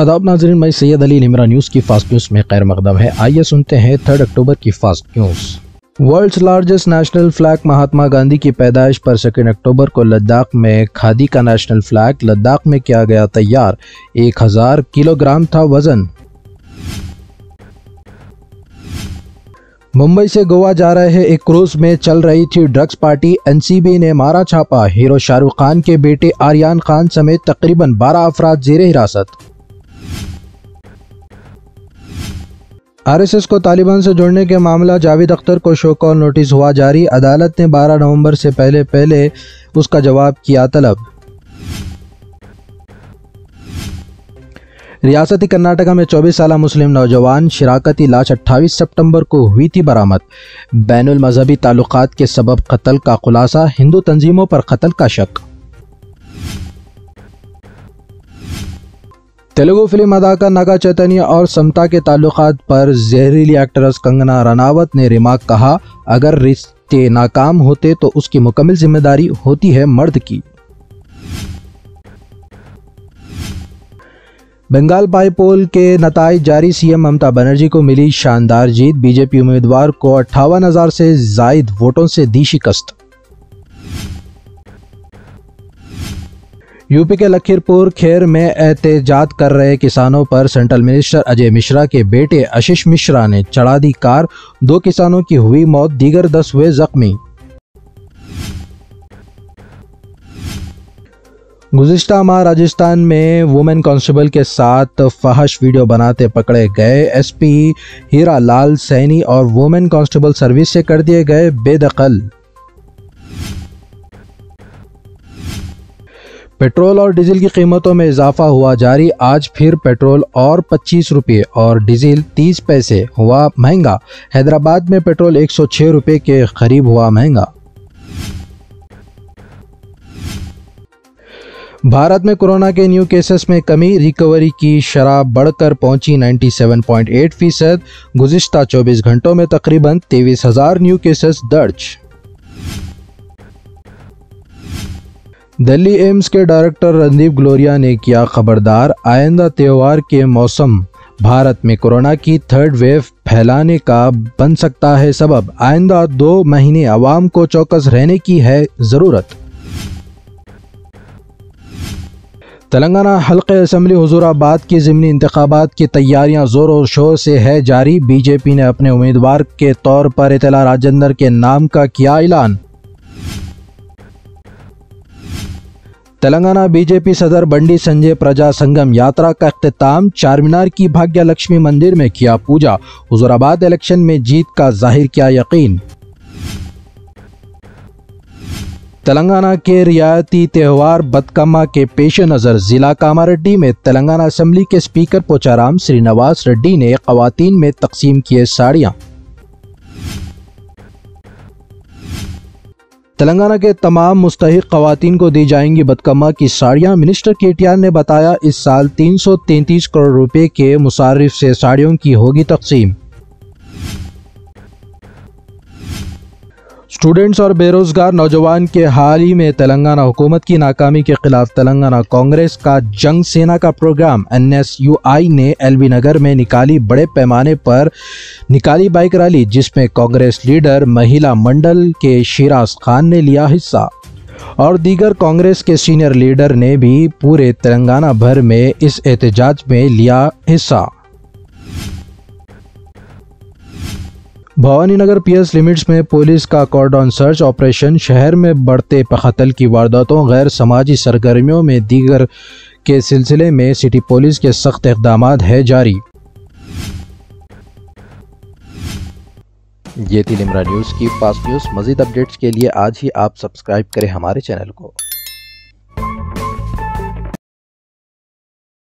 आदाब नाजरीन, मैं सैयद अली इमरान न्यूज़ की फास्ट न्यूज़ में खैर मकदम है। आइए सुनते हैं 3 अक्टूबर की fast news. World's largest national flag Mahatma Gandhi की पैदाइश पर 2 अक्टूबर को लद्दाख में खादी का नेशनल फ्लैग लद्दाख में किया गया तैयार। 1000 किलोग्राम था वजन। मुंबई से गोवा जा रहे एक क्रूज में चल रही थी ड्रग्स पार्टी, एनसीबी ने मारा छापा। हीरो शाहरुख खान के बेटे आर्यन खान समेत तकरीबन 12 अफराद जेरे हिरासत। आरएसएस को तालिबान से जोड़ने के मामला जावेद अख्तर को शो कॉल नोटिस हुआ जारी। अदालत ने 12 नवंबर से पहले उसका जवाब किया तलब। रियासती कर्नाटका में 24 साल मुस्लिम नौजवान शराकती लाश 28 सितंबर को हुई थी बरामद। बैनुल मजहबी ताल्लुकात के सबब कत्ल का खुलासा, हिंदू तंजीमों पर कत्ल का शक। तेलुगु फिल्म अदाकार नगा चैतन्य और समता के ताल्लुकात पर जहरीली एक्ट्रेस कंगना रानावत ने रिमार्क कहा, अगर रिश्ते नाकाम होते तो उसकी मुकम्मल जिम्मेदारी होती है मर्द की। बंगाल बाई पोल के नताइज जारी, सीएम ममता बनर्जी को मिली शानदार जीत। बीजेपी उम्मीदवार को 58,000 से जायद वोटों से दी शिकस्त। यूपी के लखीमपुर खेर में एहतजाज कर रहे किसानों पर सेंट्रल मिनिस्टर अजय मिश्रा के बेटे आशीष मिश्रा ने चढ़ा दी कार। 2 किसानों की हुई मौत, दीगर 10 हुए जख्मी। गुज़िश्ता माह राजस्थान में वुमेन कांस्टेबल के साथ फहश वीडियो बनाते पकड़े गए। एसपी हीरा लाल सैनी और वुमेन कांस्टेबल सर्विस से कर दिए गए बेदखल। पेट्रोल और डीजल की कीमतों में इजाफा हुआ जारी। आज फिर पेट्रोल और 25 रुपये और डीजल 30 पैसे हुआ महंगा। हैदराबाद में पेट्रोल 106 रुपये के करीब हुआ महंगा। भारत में कोरोना के न्यू केसेस में कमी, रिकवरी की शरह बढ़कर पहुंची 97.8%। गुज़िश्ता 24 घंटों में तकरीबन 23,000 न्यू केसेस दर्ज। दिल्ली एम्स के डायरेक्टर रणदीप गलोरिया ने किया खबरदार, आइंदा त्योहार के मौसम भारत में कोरोना की 3rd वेव फैलाने का बन सकता है सबब। आइंदा 2 महीने आवाम को चौकस रहने की है ज़रूरत। तेलंगाना हल्के असेंबली हुजूराबाद की ज़िमनी इंतखाबात की तैयारियां ज़ोर और शोर से है जारी। बीजेपी ने अपने उम्मीदवार के तौर पर एतला राजेंद्र के नाम का किया ऐलान। तेलंगाना बीजेपी सदर बंडी संजय प्रजा संगम यात्रा का अख्तिताम, चारमीनार की भाग्यलक्ष्मी मंदिर में किया पूजा। हुजूराबाद इलेक्शन में जीत का जाहिर किया यकीन। तेलंगाना के रियायती त्यौहार बतकम्मा के पेश नज़र जिला कामारेड्डी में तेलंगाना असम्बली के स्पीकर पोचाराम श्रीनिवास रेड्डी ने खवातीन में तकसीम किए साड़ियाँ। तेलंगाना के तमाम मुस्तहिक खवातीन को दी जाएंगी बतकम्मा की साड़ियाँ। मिनिस्टर केटीआर ने बताया, इस साल 333 करोड़ रुपए के मुसारिफ से साड़ियों की होगी तकसीम। स्टूडेंट्स और बेरोजगार नौजवान के हाल ही में तेलंगाना हुकूमत की नाकामी के खिलाफ तेलंगाना कांग्रेस का जंग सेना का प्रोग्राम। एनएसयूआई ने एलबी नगर में निकाली बड़े पैमाने पर बाइक रैली, जिसमें कांग्रेस लीडर महिला मंडल के सिराज खान ने लिया हिस्सा और दीगर कांग्रेस के सीनियर लीडर ने भी पूरे तेलंगाना भर में इस एहतजाज में लिया हिस्सा। भवानी नगर पीएस लिमिट्स में पुलिस का कॉर्डन सर्च ऑपरेशन। शहर में बढ़ते कत्ल की वारदातों, गैर समाजी सरगर्मियों में दीगर के सिलसिले में सिटी पुलिस के सख्त इकदाम है जारी। ये थी इमरान न्यूज़ की फास्ट न्यूज़। मज़ीद अपडेट्स के लिए आज ही आप सब्सक्राइब करें हमारे चैनल को।